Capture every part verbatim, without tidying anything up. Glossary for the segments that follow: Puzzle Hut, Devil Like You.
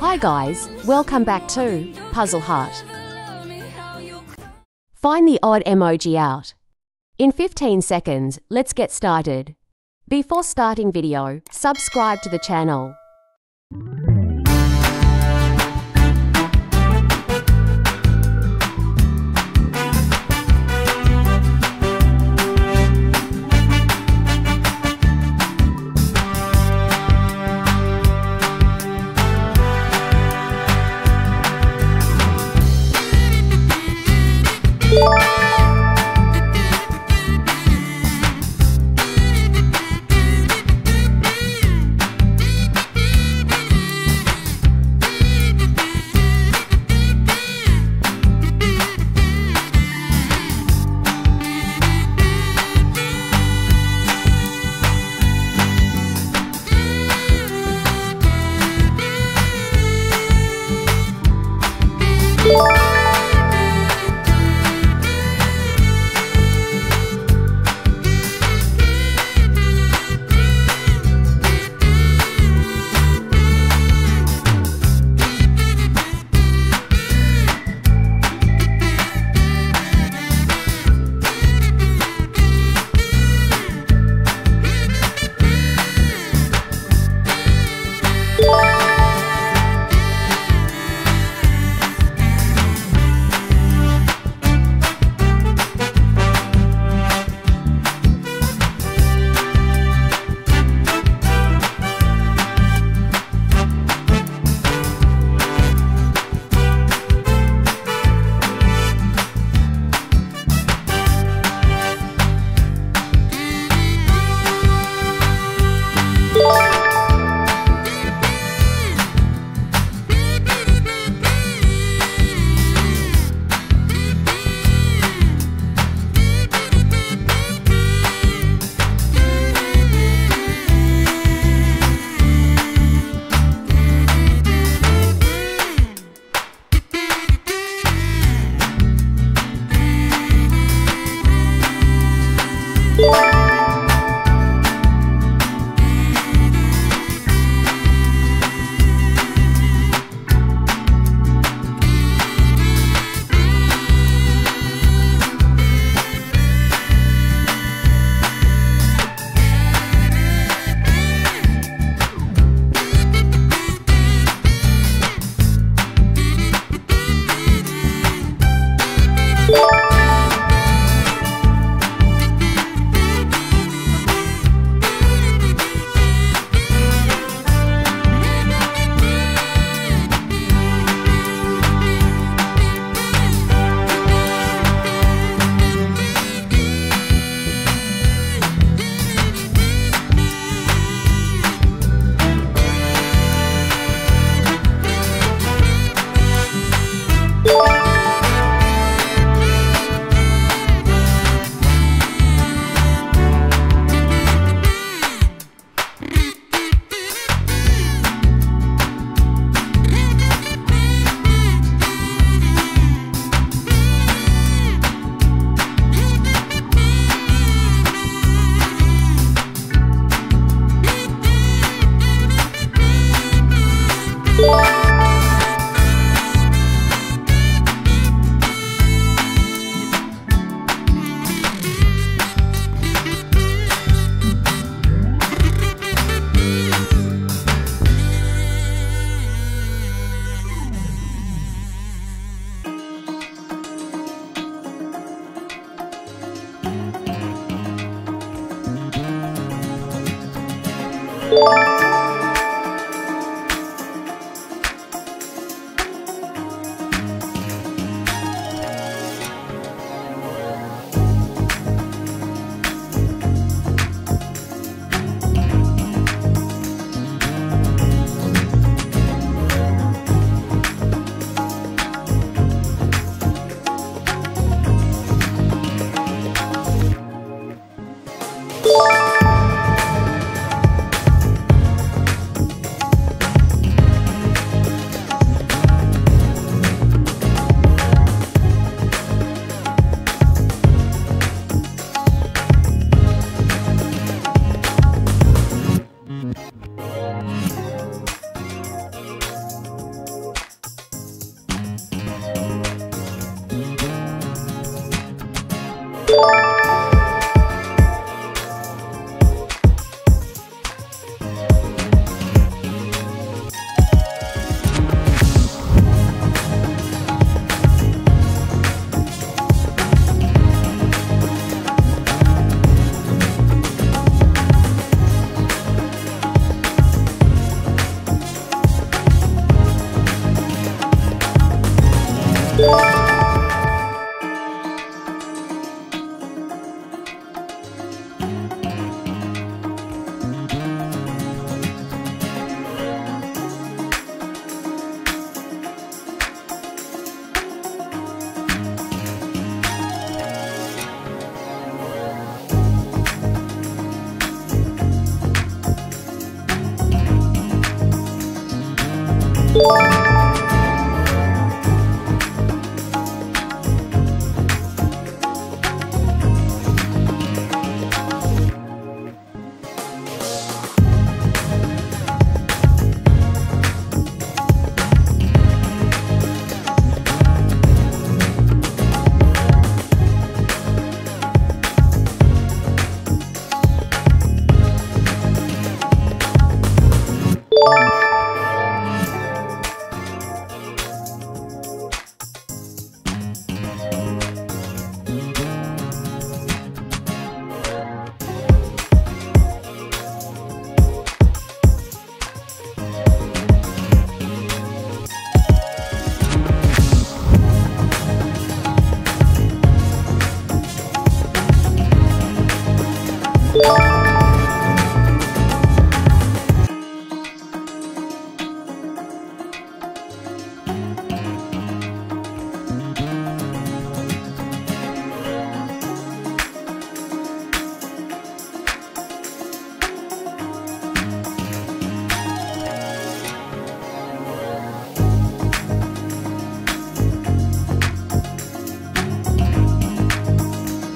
Hi guys, welcome back to Puzzle Hut. Find the odd emoji out. In fifteen seconds, let's get started. Before starting video, subscribe to the channel.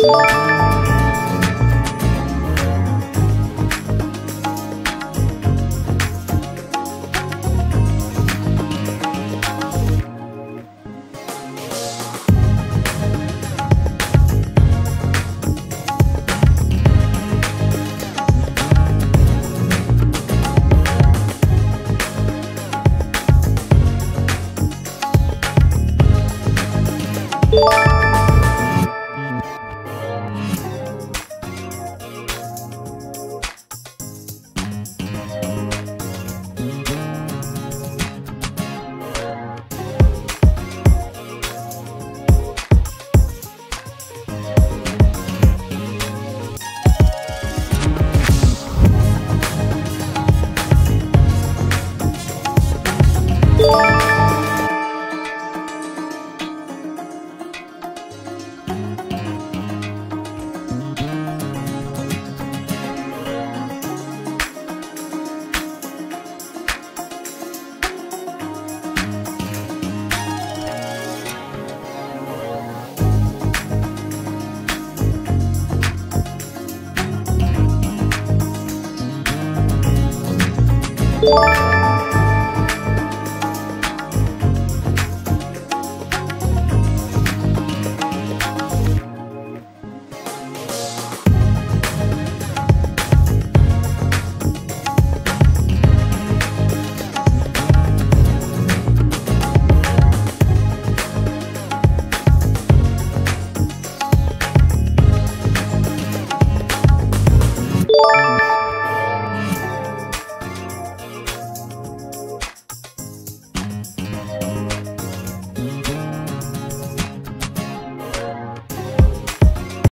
Bye.